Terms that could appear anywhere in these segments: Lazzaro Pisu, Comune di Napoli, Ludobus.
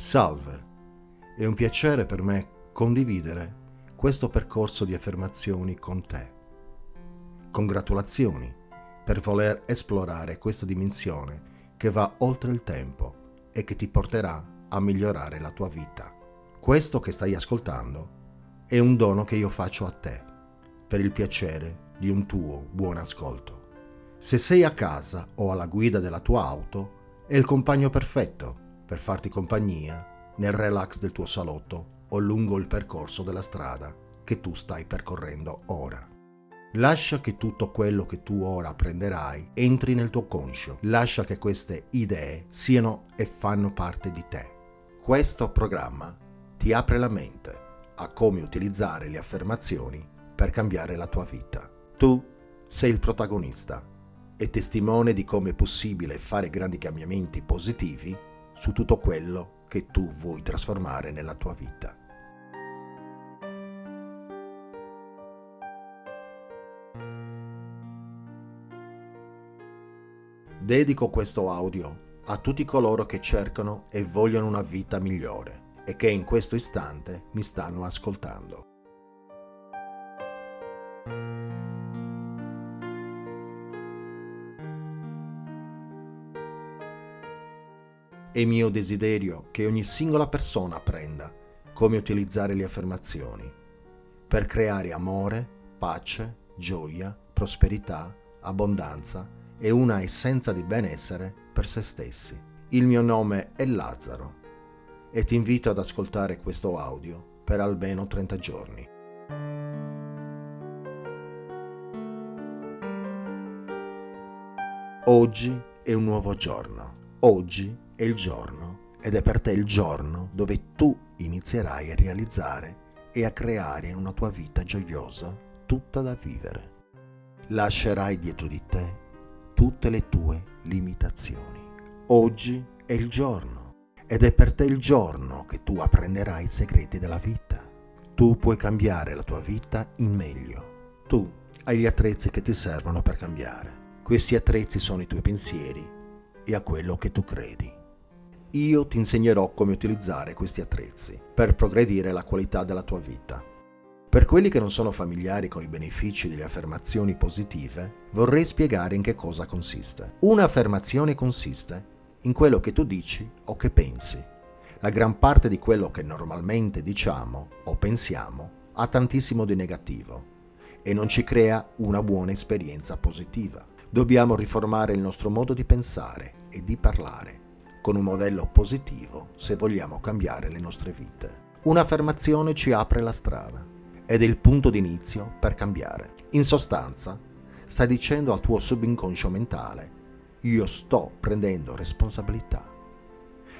Salve, è un piacere per me condividere questo percorso di affermazioni con te. Congratulazioni per voler esplorare questa dimensione che va oltre il tempo e che ti porterà a migliorare la tua vita. Questo che stai ascoltando è un dono che io faccio a te per il piacere di un tuo buon ascolto. Se sei a casa o alla guida della tua auto, è il compagno perfetto per farti compagnia nel relax del tuo salotto o lungo il percorso della strada che tu stai percorrendo ora. Lascia che tutto quello che tu ora apprenderai entri nel tuo conscio. Lascia che queste idee siano e fanno parte di te. Questo programma ti apre la mente a come utilizzare le affermazioni per cambiare la tua vita. Tu sei il protagonista e testimone di come è possibile fare grandi cambiamenti positivi su tutto quello che tu vuoi trasformare nella tua vita. Dedico questo audio a tutti coloro che cercano e vogliono una vita migliore e che in questo istante mi stanno ascoltando. È mio desiderio che ogni singola persona apprenda come utilizzare le affermazioni per creare amore, pace, gioia, prosperità, abbondanza e una essenza di benessere per se stessi. Il mio nome è Lazzaro e ti invito ad ascoltare questo audio per almeno 30 giorni. Oggi è un nuovo giorno. Oggi è il giorno, ed è per te il giorno dove tu inizierai a realizzare e a creare una tua vita gioiosa, tutta da vivere. Lascerai dietro di te tutte le tue limitazioni. Oggi è il giorno, ed è per te il giorno che tu apprenderai i segreti della vita. Tu puoi cambiare la tua vita in meglio. Tu hai gli attrezzi che ti servono per cambiare. Questi attrezzi sono i tuoi pensieri e a quello che tu credi. Io ti insegnerò come utilizzare questi attrezzi per progredire la qualità della tua vita. Per quelli che non sono familiari con i benefici delle affermazioni positive, vorrei spiegare in che cosa consiste. Un'affermazione consiste in quello che tu dici o che pensi. La gran parte di quello che normalmente diciamo o pensiamo ha tantissimo di negativo e non ci crea una buona esperienza positiva. Dobbiamo riformare il nostro modo di pensare e di parlare con un modello positivo se vogliamo cambiare le nostre vite. Un'affermazione ci apre la strada ed è il punto di inizio per cambiare. In sostanza, stai dicendo al tuo subinconscio mentale: io sto prendendo responsabilità.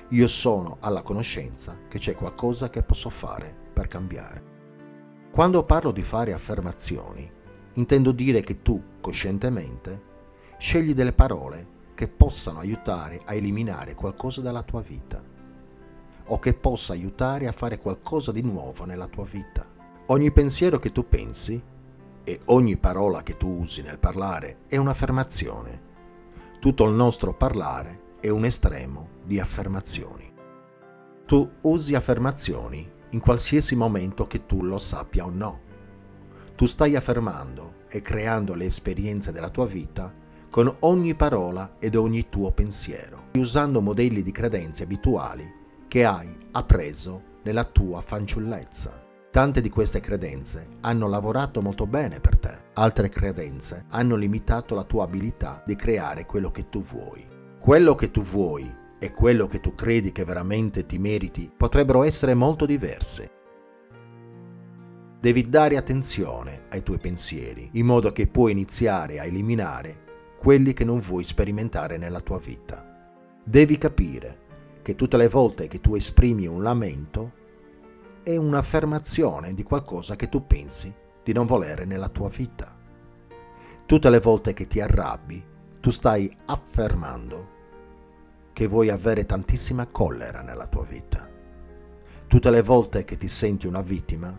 Io sono alla conoscenza che c'è qualcosa che posso fare per cambiare. Quando parlo di fare affermazioni, intendo dire che tu, coscientemente, scegli delle parole che possano aiutare a eliminare qualcosa dalla tua vita o che possa aiutare a fare qualcosa di nuovo nella tua vita. Ogni pensiero che tu pensi e ogni parola che tu usi nel parlare è un'affermazione. Tutto il nostro parlare è un estremo di affermazioni. Tu usi affermazioni in qualsiasi momento che tu lo sappia o no. Tu stai affermando e creando le esperienze della tua vita con ogni parola ed ogni tuo pensiero, usando modelli di credenze abituali che hai appreso nella tua fanciullezza. Tante di queste credenze hanno lavorato molto bene per te, altre credenze hanno limitato la tua abilità di creare quello che tu vuoi. Quello che tu vuoi e quello che tu credi che veramente ti meriti potrebbero essere molto diversi. Devi dare attenzione ai tuoi pensieri, in modo che puoi iniziare a eliminare quelli che non vuoi sperimentare nella tua vita. Devi capire che tutte le volte che tu esprimi un lamento è un'affermazione di qualcosa che tu pensi di non volere nella tua vita. Tutte le volte che ti arrabbi, tu stai affermando che vuoi avere tantissima collera nella tua vita. Tutte le volte che ti senti una vittima,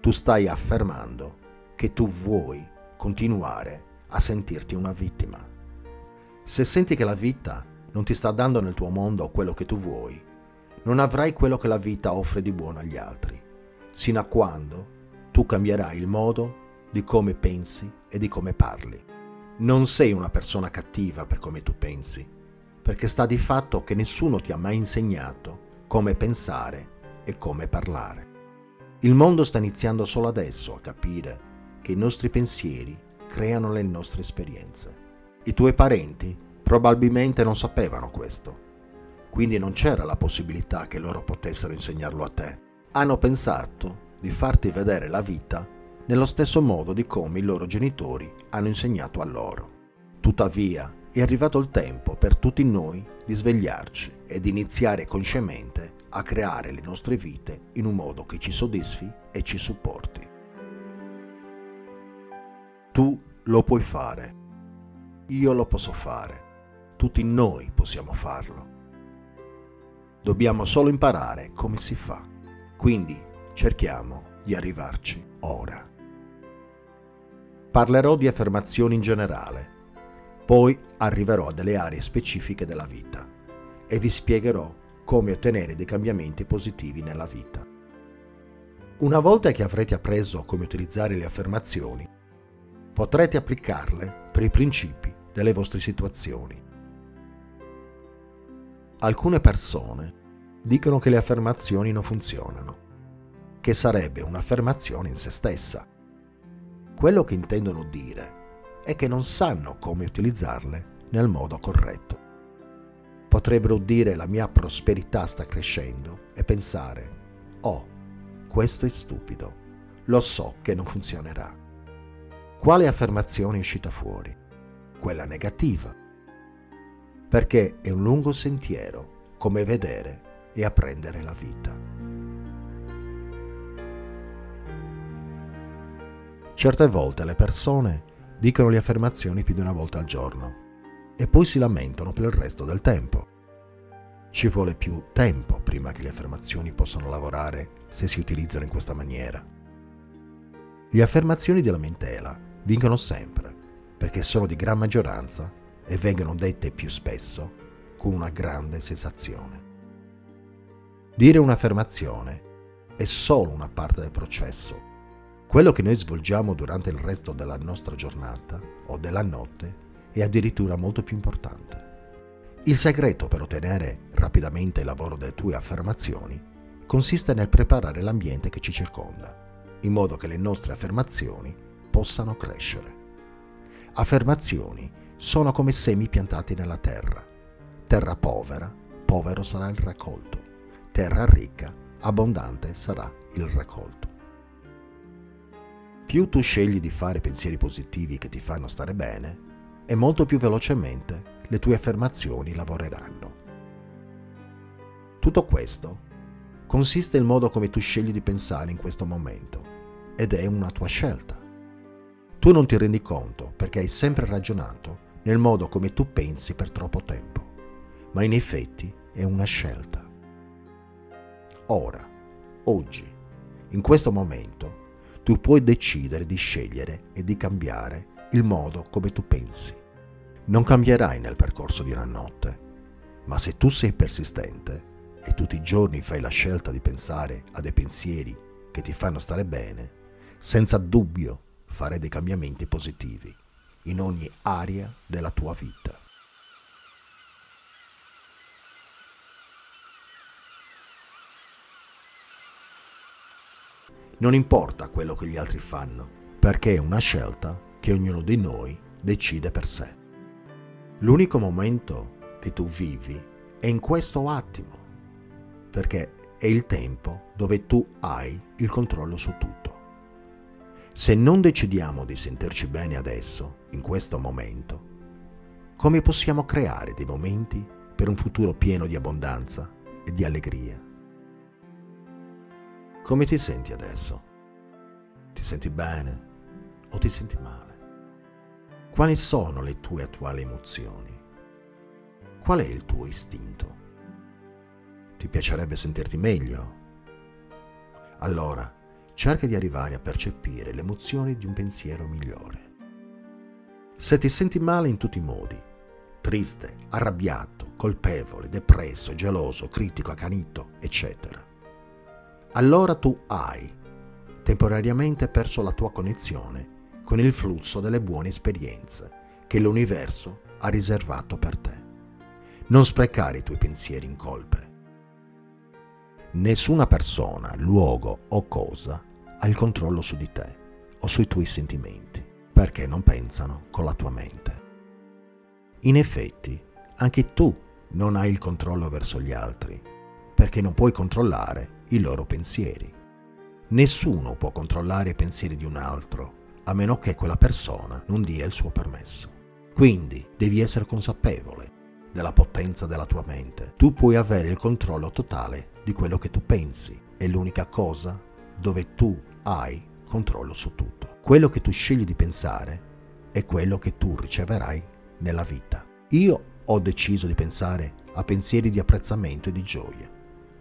tu stai affermando che tu vuoi continuare a sentirti una vittima. Se senti che la vita non ti sta dando nel tuo mondo quello che tu vuoi, non avrai quello che la vita offre di buono agli altri, sino a quando tu cambierai il modo di come pensi e di come parli. Non sei una persona cattiva per come tu pensi, perché sta di fatto che nessuno ti ha mai insegnato come pensare e come parlare. Il mondo sta iniziando solo adesso a capire che i nostri pensieri creano le nostre esperienze. I tuoi parenti probabilmente non sapevano questo, quindi non c'era la possibilità che loro potessero insegnarlo a te. Hanno pensato di farti vedere la vita nello stesso modo di come i loro genitori hanno insegnato a loro. Tuttavia, è arrivato il tempo per tutti noi di svegliarci e di iniziare consciamente a creare le nostre vite in un modo che ci soddisfi e ci supporti. Tu lo puoi fare. Io lo posso fare. Tutti noi possiamo farlo. Dobbiamo solo imparare come si fa. Quindi cerchiamo di arrivarci ora. Parlerò di affermazioni in generale, poi arriverò a delle aree specifiche della vita e vi spiegherò come ottenere dei cambiamenti positivi nella vita. Una volta che avrete appreso come utilizzare le affermazioni, potrete applicarle per i principi delle vostre situazioni. Alcune persone dicono che le affermazioni non funzionano, che sarebbe un'affermazione in se stessa. Quello che intendono dire è che non sanno come utilizzarle nel modo corretto. Potrebbero dire la mia prosperità sta crescendo e pensare, oh, questo è stupido, lo so che non funzionerà. Quale affermazione è uscita fuori? Quella negativa. Perché è un lungo sentiero come vedere e apprendere la vita. Certe volte le persone dicono le affermazioni più di una volta al giorno e poi si lamentano per il resto del tempo. Ci vuole più tempo prima che le affermazioni possano lavorare se si utilizzano in questa maniera. Le affermazioni di lamentela vincono sempre perché sono di gran maggioranza e vengono dette più spesso con una grande sensazione. Dire un'affermazione è solo una parte del processo. Quello che noi svolgiamo durante il resto della nostra giornata o della notte è addirittura molto più importante. Il segreto per ottenere rapidamente il lavoro delle tue affermazioni consiste nel preparare l'ambiente che ci circonda, in modo che le nostre affermazioni possano crescere. Affermazioni sono come semi piantati nella terra. Terra povera, povero sarà il raccolto. Terra ricca, abbondante sarà il raccolto. Più tu scegli di fare pensieri positivi che ti fanno stare bene, e molto più velocemente le tue affermazioni lavoreranno. Tutto questo consiste nel modo come tu scegli di pensare in questo momento, ed è una tua scelta. Tu non ti rendi conto perché hai sempre ragionato nel modo come tu pensi per troppo tempo, ma in effetti è una scelta. Ora, oggi, in questo momento, tu puoi decidere di scegliere e di cambiare il modo come tu pensi. Non cambierai nel percorso di una notte, ma se tu sei persistente e tutti i giorni fai la scelta di pensare a dei pensieri che ti fanno stare bene, senza dubbio farai dei cambiamenti positivi in ogni area della tua vita. Non importa quello che gli altri fanno, perché è una scelta che ognuno di noi decide per sé. L'unico momento che tu vivi è in questo attimo, perché è il tempo dove tu hai il controllo su tutto. Se non decidiamo di sentirci bene adesso, in questo momento, come possiamo creare dei momenti per un futuro pieno di abbondanza e di allegria? Come ti senti adesso? Ti senti bene o ti senti male? Quali sono le tue attuali emozioni? Qual è il tuo istinto? Ti piacerebbe sentirti meglio? Allora, cerca di arrivare a percepire le emozioni di un pensiero migliore. Se ti senti male in tutti i modi, triste, arrabbiato, colpevole, depresso, geloso, critico, accanito, eccetera. Allora tu hai temporaneamente perso la tua connessione con il flusso delle buone esperienze che l'universo ha riservato per te. Non sprecare i tuoi pensieri in colpe. Nessuna persona, luogo o cosa ha il controllo su di te o sui tuoi sentimenti, perché non pensano con la tua mente. In effetti, anche tu non hai il controllo verso gli altri, perché non puoi controllare i loro pensieri. Nessuno può controllare i pensieri di un altro, a meno che quella persona non dia il suo permesso. Quindi devi essere consapevole della potenza della tua mente. Tu puoi avere il controllo totale di quello che tu pensi. È l'unica cosa dove tu hai controllo su tutto. Quello che tu scegli di pensare è quello che tu riceverai nella vita. Io ho deciso di pensare a pensieri di apprezzamento e di gioia.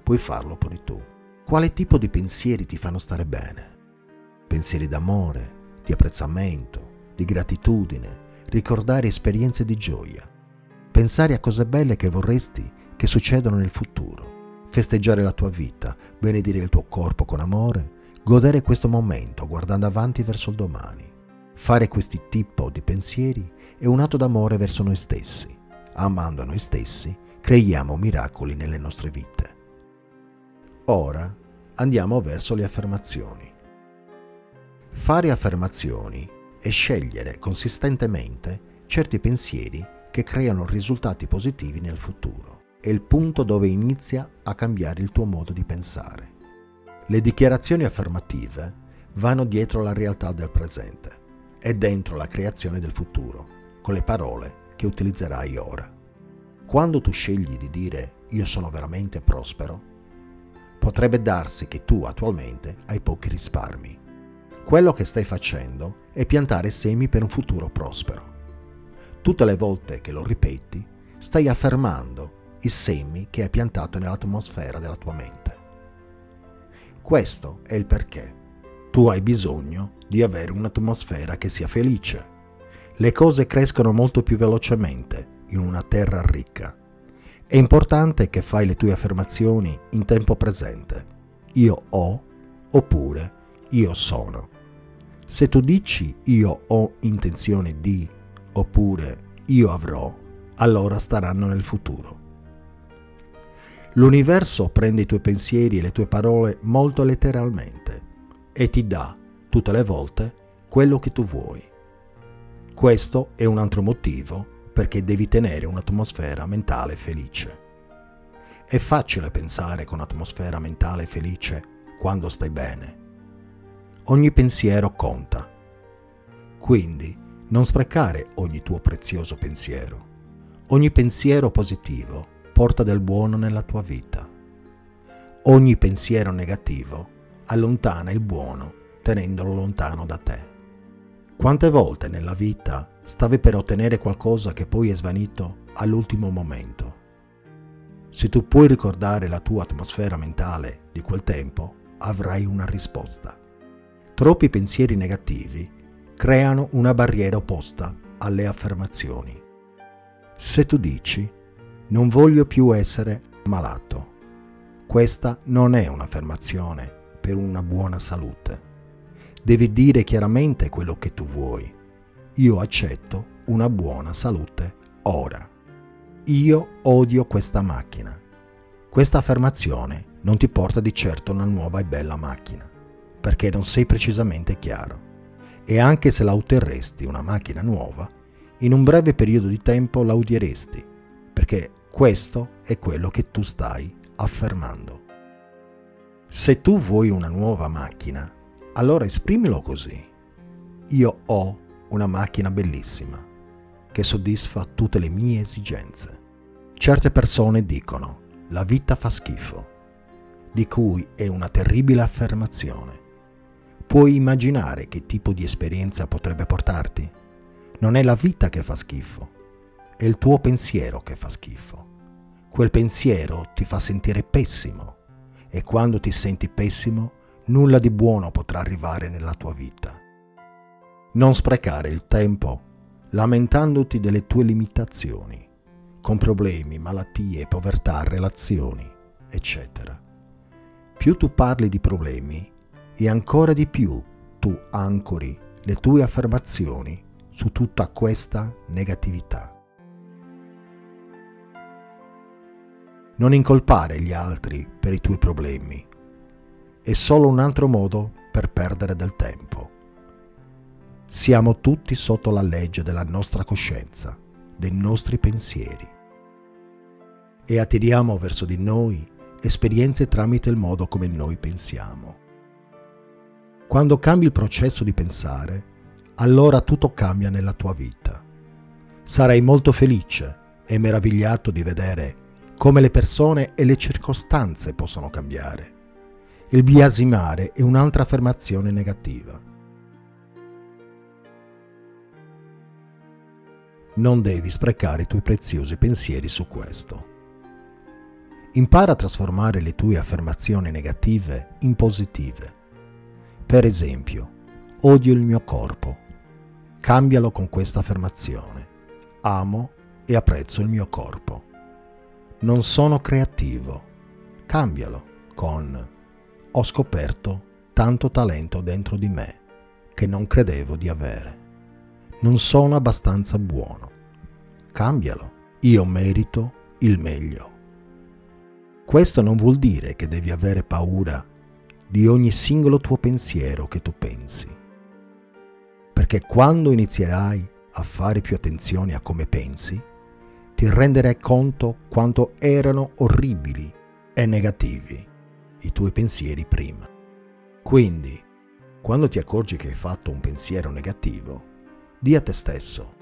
Puoi farlo pure tu. Quale tipo di pensieri ti fanno stare bene? Pensieri d'amore, di apprezzamento, di gratitudine, ricordare esperienze di gioia, pensare a cose belle che vorresti che succedano nel futuro, festeggiare la tua vita, benedire il tuo corpo con amore, godere questo momento guardando avanti verso il domani. Fare questi tipo di pensieri è un atto d'amore verso noi stessi. Amando noi stessi, creiamo miracoli nelle nostre vite. Ora andiamo verso le affermazioni. Fare affermazioni e scegliere consistentemente certi pensieri che creano risultati positivi nel futuro. È il punto dove inizia a cambiare il tuo modo di pensare. Le dichiarazioni affermative vanno dietro la realtà del presente e dentro la creazione del futuro, con le parole che utilizzerai ora. Quando tu scegli di dire "io sono veramente prospero", potrebbe darsi che tu attualmente hai pochi risparmi. Quello che stai facendo è piantare semi per un futuro prospero. Tutte le volte che lo ripeti, stai affermando i semi che hai piantato nell'atmosfera della tua mente. Questo è il perché. Tu hai bisogno di avere un'atmosfera che sia felice. Le cose crescono molto più velocemente in una terra ricca. È importante che fai le tue affermazioni in tempo presente. Io ho, oppure io sono. Se tu dici io ho intenzione di, oppure io avrò, allora staranno nel futuro. L'universo prende i tuoi pensieri e le tue parole molto letteralmente e ti dà, tutte le volte, quello che tu vuoi. Questo è un altro motivo perché devi tenere un'atmosfera mentale felice. È facile pensare con un'atmosfera mentale felice quando stai bene. Ogni pensiero conta. Quindi non sprecare ogni tuo prezioso pensiero. Ogni pensiero positivo porta del buono nella tua vita. Ogni pensiero negativo allontana il buono tenendolo lontano da te. Quante volte nella vita stavi per ottenere qualcosa che poi è svanito all'ultimo momento? Se tu puoi ricordare la tua atmosfera mentale di quel tempo, avrai una risposta. Troppi pensieri negativi creano una barriera opposta alle affermazioni. Se tu dici "non voglio più essere malato", questa non è un'affermazione per una buona salute. Devi dire chiaramente quello che tu vuoi. Io accetto una buona salute ora. Io odio questa macchina. Questa affermazione non ti porta di certo una nuova e bella macchina, perché non sei precisamente chiaro. E anche se la otterresti una macchina nuova, in un breve periodo di tempo la odieresti, perché questo è quello che tu stai affermando. Se tu vuoi una nuova macchina, allora esprimilo così. Io ho una macchina bellissima, che soddisfa tutte le mie esigenze. Certe persone dicono "la vita fa schifo", di cui è una terribile affermazione. Puoi immaginare che tipo di esperienza potrebbe portarti? Non è la vita che fa schifo, è il tuo pensiero che fa schifo. Quel pensiero ti fa sentire pessimo e quando ti senti pessimo, nulla di buono potrà arrivare nella tua vita. Non sprecare il tempo lamentandoti delle tue limitazioni. con problemi, malattie, povertà, relazioni, eccetera. Più tu parli di problemi e ancora di più tu ancori le tue affermazioni su tutta questa negatività. Non incolpare gli altri per i tuoi problemi. È solo un altro modo per perdere del tempo. Siamo tutti sotto la legge della nostra coscienza, dei nostri pensieri. E attiriamo verso di noi esperienze tramite il modo come noi pensiamo. Quando cambi il processo di pensare, allora tutto cambia nella tua vita. Sarai molto felice e meravigliato di vedere come le persone e le circostanze possono cambiare. Il biasimare è un'altra affermazione negativa. Non devi sprecare i tuoi preziosi pensieri su questo. Impara a trasformare le tue affermazioni negative in positive. Per esempio, odio il mio corpo. Cambialo con questa affermazione. Amo e apprezzo il mio corpo. Non sono creativo. Cambialo con ho scoperto tanto talento dentro di me che non credevo di avere. Non sono abbastanza buono. Cambialo. Io merito il meglio. Questo non vuol dire che devi avere paura di ogni singolo tuo pensiero che tu pensi. Perché quando inizierai a fare più attenzione a come pensi, ti renderai conto quanto erano orribili e negativi i tuoi pensieri prima. Quindi, quando ti accorgi che hai fatto un pensiero negativo, di a te stesso: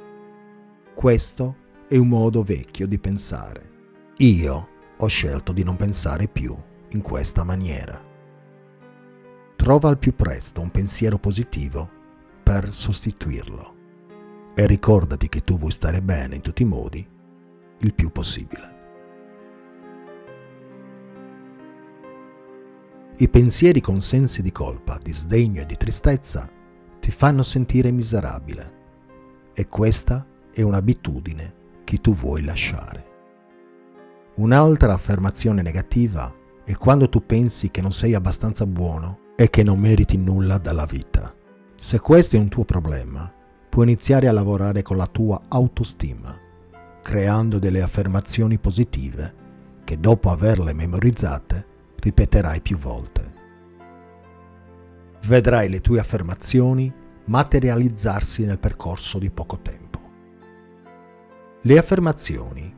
questo è un modo vecchio di pensare. Io ho scelto di non pensare più in questa maniera. Trova al più presto un pensiero positivo per sostituirlo e ricordati che tu vuoi stare bene in tutti i modi, il più possibile. I pensieri con sensi di colpa, di sdegno e di tristezza ti fanno sentire miserabile e questa è un'abitudine che tu vuoi lasciare. Un'altra affermazione negativa è quando tu pensi che non sei abbastanza buono e che non meriti nulla dalla vita. Se questo è un tuo problema, puoi iniziare a lavorare con la tua autostima, creando delle affermazioni positive che dopo averle memorizzate ripeterai più volte. Vedrai le tue affermazioni materializzarsi nel percorso di poco tempo. Le affermazioni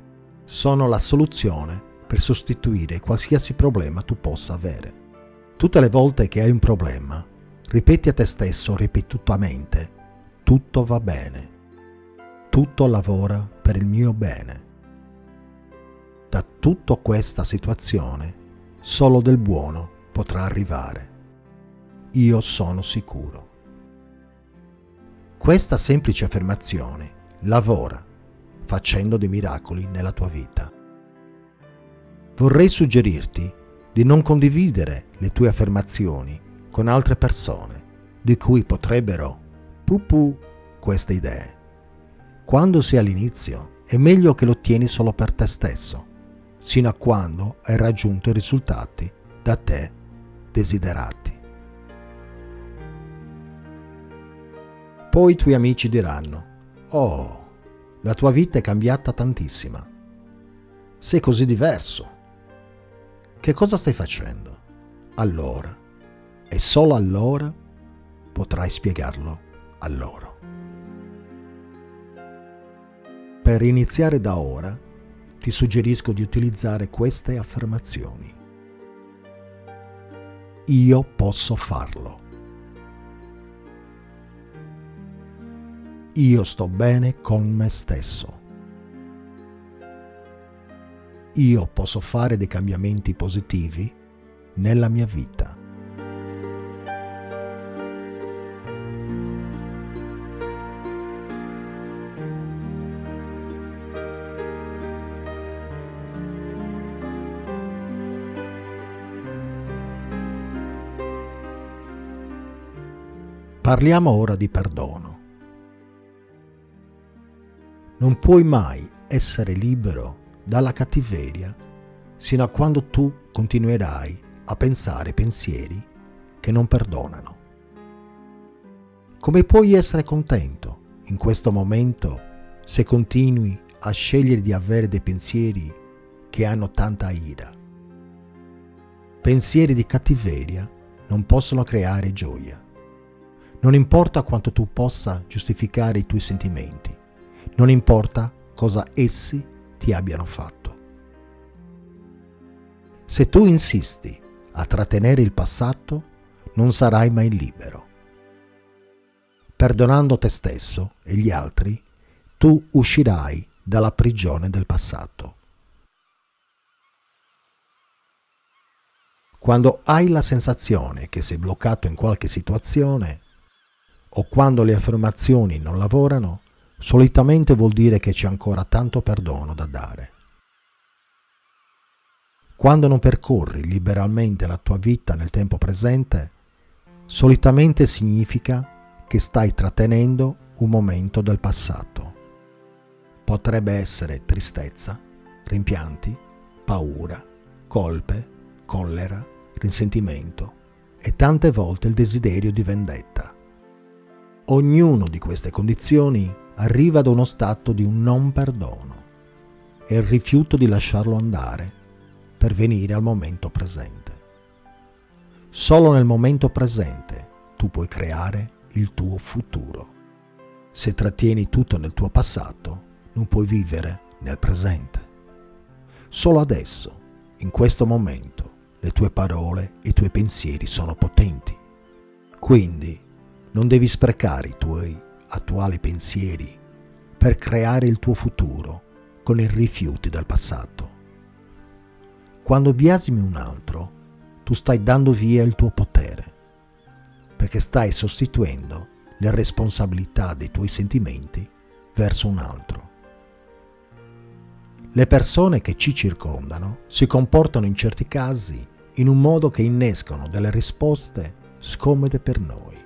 sono la soluzione per sostituire qualsiasi problema tu possa avere. Tutte le volte che hai un problema, ripeti a te stesso ripetutamente: tutto va bene, tutto lavora per il mio bene. Da tutta questa situazione, solo del buono potrà arrivare. Io sono sicuro. Questa semplice affermazione lavora, facendo dei miracoli nella tua vita. Vorrei suggerirti di non condividere le tue affermazioni con altre persone di cui potrebbero pupù queste idee. Quando sei all'inizio è meglio che lo tieni solo per te stesso, sino a quando hai raggiunto i risultati da te desiderati. Poi i tuoi amici diranno: oh, la tua vita è cambiata tantissima, sei così diverso. Che cosa stai facendo? Allora, e solo allora, potrai spiegarlo a loro. Per iniziare da ora, ti suggerisco di utilizzare queste affermazioni. Io posso farlo. Io sto bene con me stesso. Io posso fare dei cambiamenti positivi nella mia vita. Parliamo ora di perdono. Non puoi mai essere libero dalla cattiveria, sino a quando tu continuerai a pensare pensieri che non perdonano. Come puoi essere contento in questo momento se continui a scegliere di avere dei pensieri che hanno tanta ira? Pensieri di cattiveria non possono creare gioia. Non importa quanto tu possa giustificare i tuoi sentimenti, non importa cosa essi ti abbiano fatto. Se tu insisti a trattenere il passato, non sarai mai libero. Perdonando te stesso e gli altri, tu uscirai dalla prigione del passato. Quando hai la sensazione che sei bloccato in qualche situazione, o quando le affermazioni non lavorano, solitamente vuol dire che c'è ancora tanto perdono da dare. Quando non percorri liberalmente la tua vita nel tempo presente, solitamente significa che stai trattenendo un momento del passato. Potrebbe essere tristezza, rimpianti, paura, colpe, collera, risentimento e tante volte il desiderio di vendetta. Ognuno di queste condizioni arriva ad uno stato di un non perdono e il rifiuto di lasciarlo andare per venire al momento presente. Solo nel momento presente tu puoi creare il tuo futuro. Se trattieni tutto nel tuo passato, non puoi vivere nel presente. Solo adesso, in questo momento, le tue parole e i tuoi pensieri sono potenti. Quindi, non devi sprecare i tuoi attuali pensieri per creare il tuo futuro con i rifiuti del passato. Quando biasimi un altro, tu stai dando via il tuo potere, perché stai sostituendo le responsabilità dei tuoi sentimenti verso un altro. Le persone che ci circondano si comportano in certi casi in un modo che innescano delle risposte scomode per noi.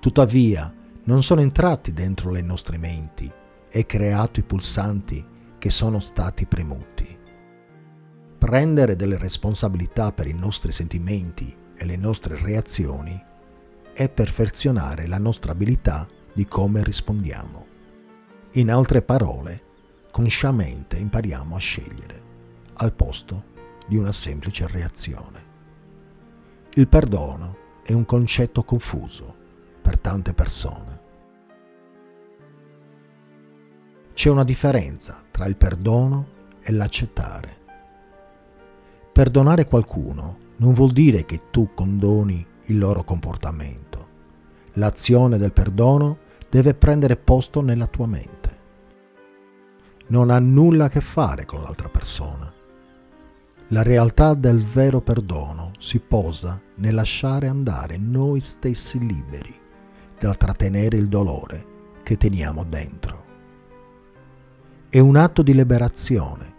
Tuttavia, non sono entrati dentro le nostre menti e creato i pulsanti che sono stati premuti. Prendere delle responsabilità per i nostri sentimenti e le nostre reazioni è perfezionare la nostra abilità di come rispondiamo. In altre parole, consciamente impariamo a scegliere, al posto di una semplice reazione. Il perdono è un concetto confuso per tante persone. C'è una differenza tra il perdono e l'accettare. Perdonare qualcuno non vuol dire che tu condoni il loro comportamento. L'azione del perdono deve prendere posto nella tua mente. Non ha nulla a che fare con l'altra persona. La realtà del vero perdono si posa nel lasciare andare noi stessi liberi dal trattenere il dolore che teniamo dentro. È un atto di liberazione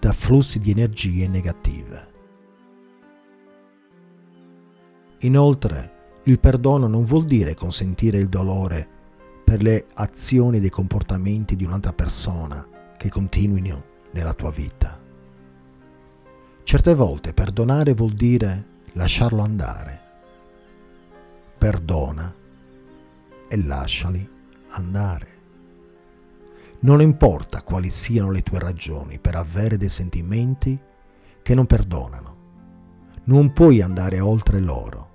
da flussi di energie negative. Inoltre, il perdono non vuol dire consentire il dolore per le azioni e dei comportamenti di un'altra persona che continuino nella tua vita. Certe volte perdonare vuol dire lasciarlo andare. Perdona e lasciali andare. Non importa quali siano le tue ragioni per avere dei sentimenti che non perdonano. Non puoi andare oltre loro.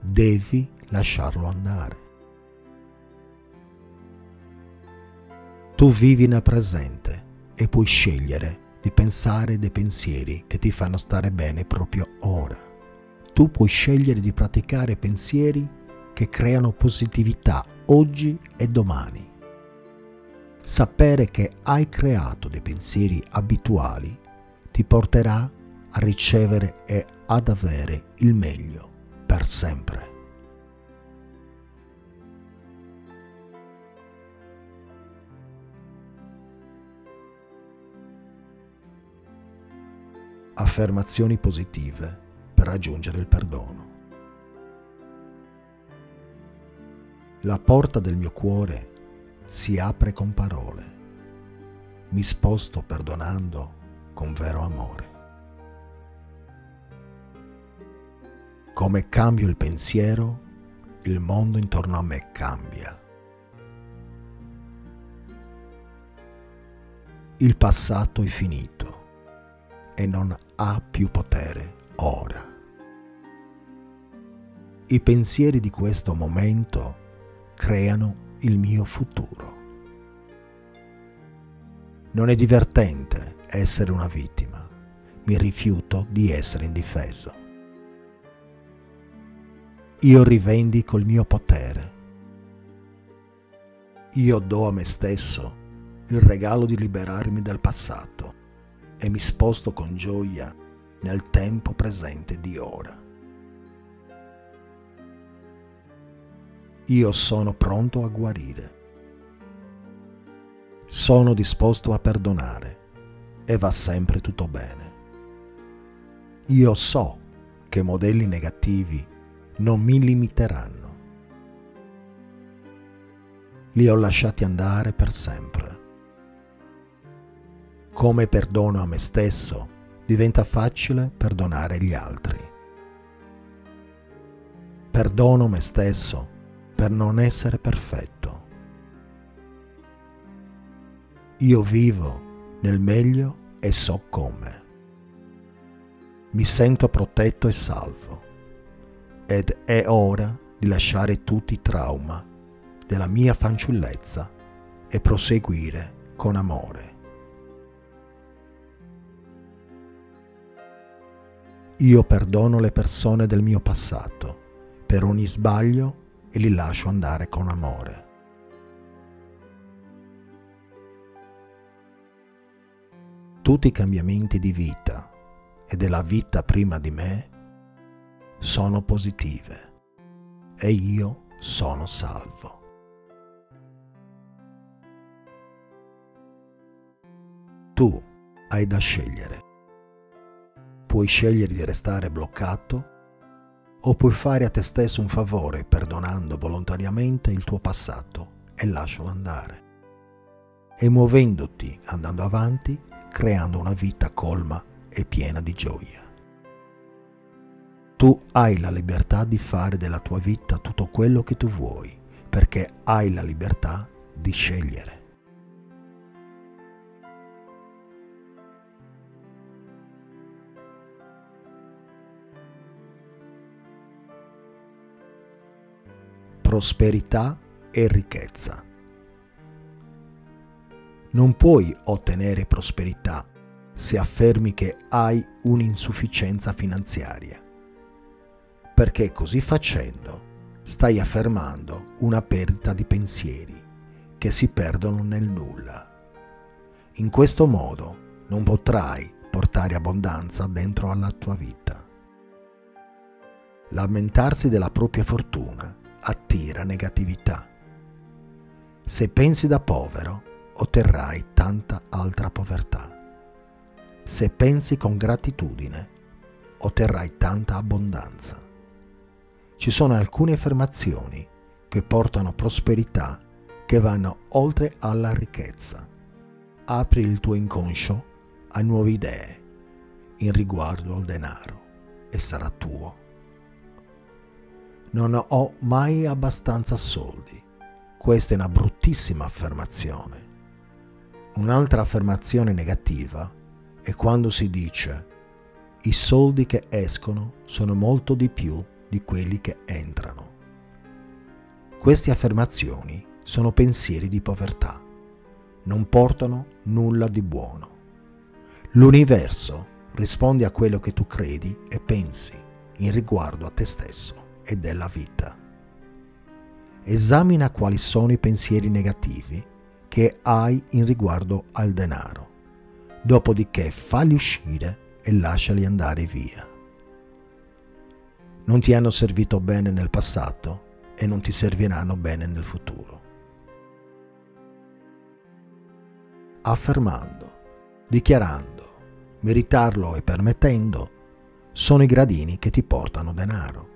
Devi lasciarlo andare. Tu vivi nel presente e puoi scegliere di pensare dei pensieri che ti fanno stare bene proprio ora. Tu puoi scegliere di praticare pensieri che creano positività oggi e domani. Sapere che hai creato dei pensieri abituali ti porterà a ricevere e ad avere il meglio per sempre. Affermazioni positive per raggiungere il perdono. La porta del mio cuore si apre con parole. mi sposto perdonando con vero amore. Come cambio il pensiero, il mondo intorno a me cambia. Il passato è finito e non ha più potere ora. I pensieri di questo momento creano il mio futuro. Non è divertente essere una vittima. Mi rifiuto di essere indifeso. Io rivendico il mio potere. Io do a me stesso il regalo di liberarmi dal passato e mi sposto con gioia nel tempo presente di ora. Io sono pronto a guarire. Sono disposto a perdonare e va sempre tutto bene. Io so che modelli negativi non mi limiteranno. Li ho lasciati andare per sempre. Come perdono a me stesso, diventa facile perdonare gli altri. Perdono me stesso per non essere perfetto. Io vivo nel meglio e so come. Mi sento protetto e salvo, ed è ora di lasciare tutti i traumi della mia fanciullezza e proseguire con amore. Io perdono le persone del mio passato per ogni sbaglio e li lascio andare con amore. Tutti i cambiamenti di vita e della vita prima di me sono positive e io sono salvo. Tu hai da scegliere. Puoi scegliere di restare bloccato o puoi fare a te stesso un favore perdonando volontariamente il tuo passato e lascialo andare e muovendoti, andando avanti, creando una vita colma e piena di gioia. Tu hai la libertà di fare della tua vita tutto quello che tu vuoi, perché hai la libertà di scegliere. Prosperità e ricchezza. Non puoi ottenere prosperità se affermi che hai un'insufficienza finanziaria, perché così facendo stai affermando una perdita di pensieri che si perdono nel nulla. In questo modo non potrai portare abbondanza dentro alla tua vita. Lamentarsi della propria fortuna attira negatività. Se pensi da povero, otterrai tanta altra povertà. Se pensi con gratitudine, otterrai tanta abbondanza. Ci sono alcune affermazioni che portano prosperità che vanno oltre alla ricchezza. Apri il tuo inconscio a nuove idee in riguardo al denaro e sarà tuo. Non ho mai abbastanza soldi. Questa è una bruttissima affermazione. Un'altra affermazione negativa è quando si dice: i soldi che escono sono molto di più di quelli che entrano. Queste affermazioni sono pensieri di povertà. Non portano nulla di buono. L'universo risponde a quello che tu credi e pensi in riguardo a te stesso e della vita. Esamina quali sono i pensieri negativi che hai in riguardo al denaro, dopodiché falli uscire e lasciali andare via. Non ti hanno servito bene nel passato e non ti serviranno bene nel futuro. Affermando, dichiarando, meritarlo e permettendo sono i gradini che ti portano denaro.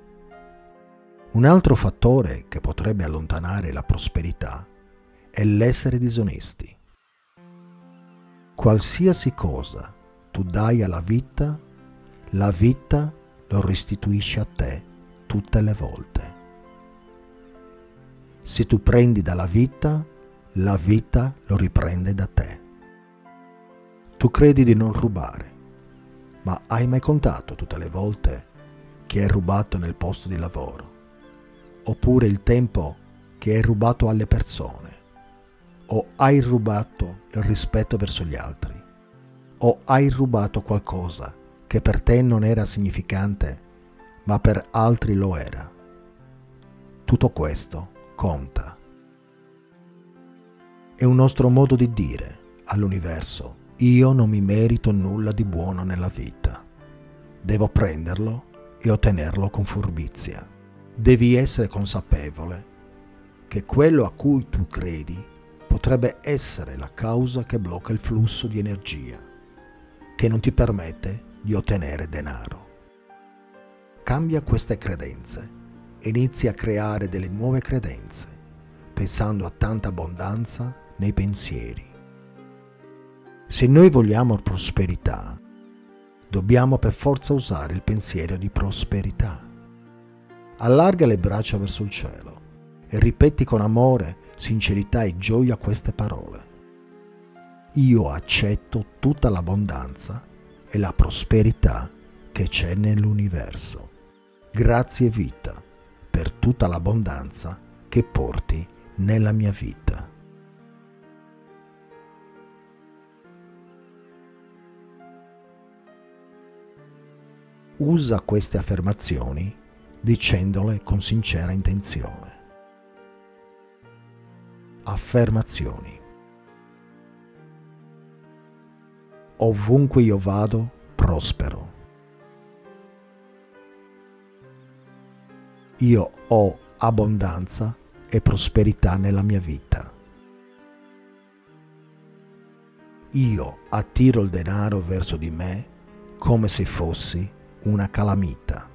Un altro fattore che potrebbe allontanare la prosperità è l'essere disonesti. Qualsiasi cosa tu dai alla vita, la vita lo restituisce a te tutte le volte. Se tu prendi dalla vita, la vita lo riprende da te. Tu credi di non rubare, ma hai mai contato tutte le volte che hai rubato nel posto di lavoro, oppure il tempo che hai rubato alle persone, o hai rubato il rispetto verso gli altri, o hai rubato qualcosa che per te non era significante, ma per altri lo era. Tutto questo conta. È un nostro modo di dire all'universo: io non mi merito nulla di buono nella vita. Devo prenderlo e ottenerlo con furbizia. Devi essere consapevole che quello a cui tu credi potrebbe essere la causa che blocca il flusso di energia, che non ti permette di ottenere denaro. Cambia queste credenze e inizi a creare delle nuove credenze, pensando a tanta abbondanza nei pensieri. Se noi vogliamo prosperità, dobbiamo per forza usare il pensiero di prosperità. Allarga le braccia verso il cielo e ripeti con amore, sincerità e gioia queste parole: io accetto tutta l'abbondanza e la prosperità che c'è nell'universo. Grazie vita per tutta l'abbondanza che porti nella mia vita. Usa queste affermazioni dicendole con sincera intenzione. Affermazioni. Ovunque io vado, prospero. Io ho abbondanza e prosperità nella mia vita. Io attiro il denaro verso di me come se fossi una calamita.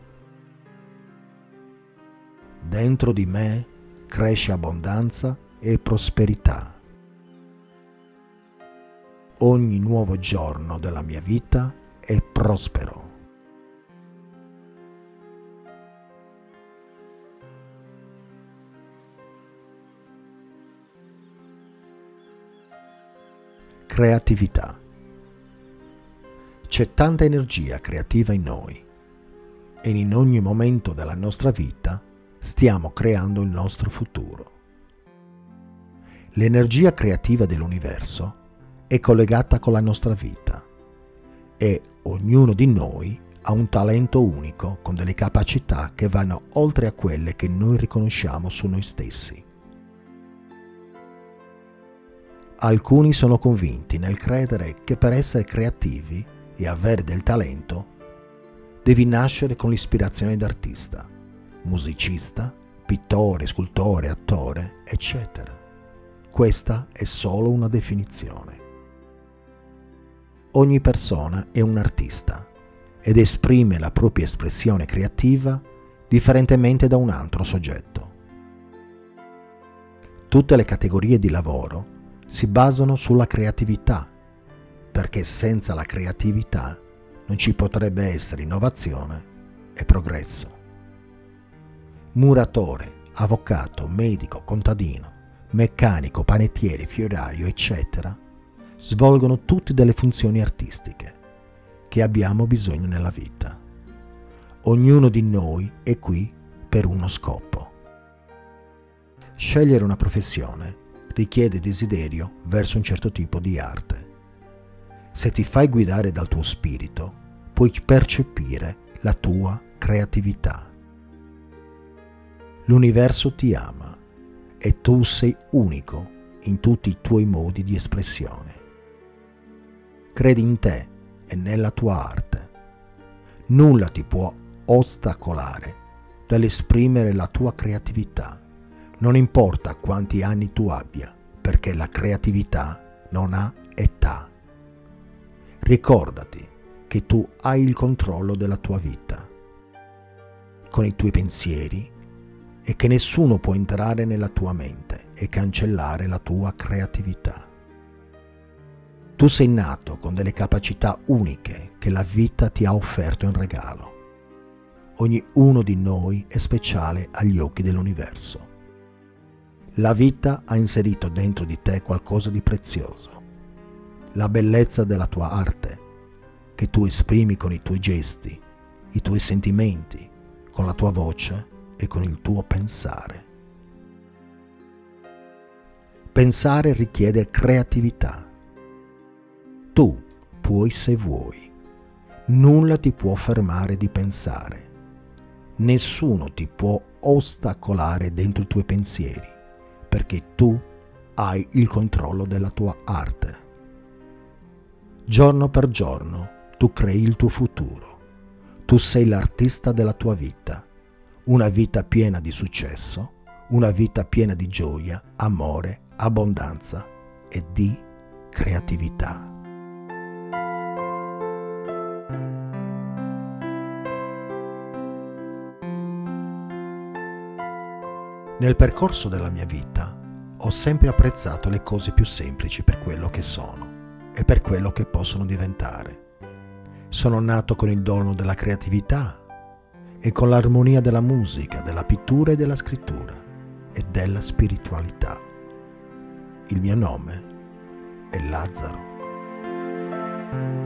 Dentro di me cresce abbondanza e prosperità. Ogni nuovo giorno della mia vita è prospero. Creatività. C'è tanta energia creativa in noi e in ogni momento della nostra vita stiamo creando il nostro futuro. L'energia creativa dell'universo è collegata con la nostra vita e ognuno di noi ha un talento unico con delle capacità che vanno oltre a quelle che noi riconosciamo su noi stessi. Alcuni sono convinti nel credere che per essere creativi e avere del talento devi nascere con l'ispirazione d'artista, musicista, pittore, scultore, attore, eccetera. Questa è solo una definizione. Ogni persona è un artista ed esprime la propria espressione creativa differentemente da un altro soggetto. Tutte le categorie di lavoro si basano sulla creatività, perché senza la creatività non ci potrebbe essere innovazione e progresso. Muratore, avvocato, medico, contadino, meccanico, panettiere, fioraio, eccetera, svolgono tutte delle funzioni artistiche che abbiamo bisogno nella vita. Ognuno di noi è qui per uno scopo. Scegliere una professione richiede desiderio verso un certo tipo di arte. Se ti fai guidare dal tuo spirito, puoi percepire la tua creatività. L'universo ti ama e tu sei unico in tutti i tuoi modi di espressione. Credi in te e nella tua arte. Nulla ti può ostacolare dall'esprimere la tua creatività. Non importa quanti anni tu abbia, perché la creatività non ha età. Ricordati che tu hai il controllo della tua vita, con i tuoi pensieri, e che nessuno può entrare nella tua mente e cancellare la tua creatività. Tu sei nato con delle capacità uniche che la vita ti ha offerto in regalo. Ogni uno di noi è speciale agli occhi dell'universo. La vita ha inserito dentro di te qualcosa di prezioso. La bellezza della tua arte, che tu esprimi con i tuoi gesti, i tuoi sentimenti, con la tua voce e con il tuo pensare. Pensare richiede creatività. Tu puoi se vuoi. Nulla ti può fermare di pensare. Nessuno ti può ostacolare dentro i tuoi pensieri, perché tu hai il controllo della tua arte. Giorno per giorno tu crei il tuo futuro. Tu sei l'artista della tua vita. Una vita piena di successo, una vita piena di gioia, amore, abbondanza e di creatività. Nel percorso della mia vita ho sempre apprezzato le cose più semplici per quello che sono e per quello che possono diventare. Sono nato con il dono della creatività e con l'armonia della musica, della pittura e della scrittura e della spiritualità. Il mio nome è Lazzaro.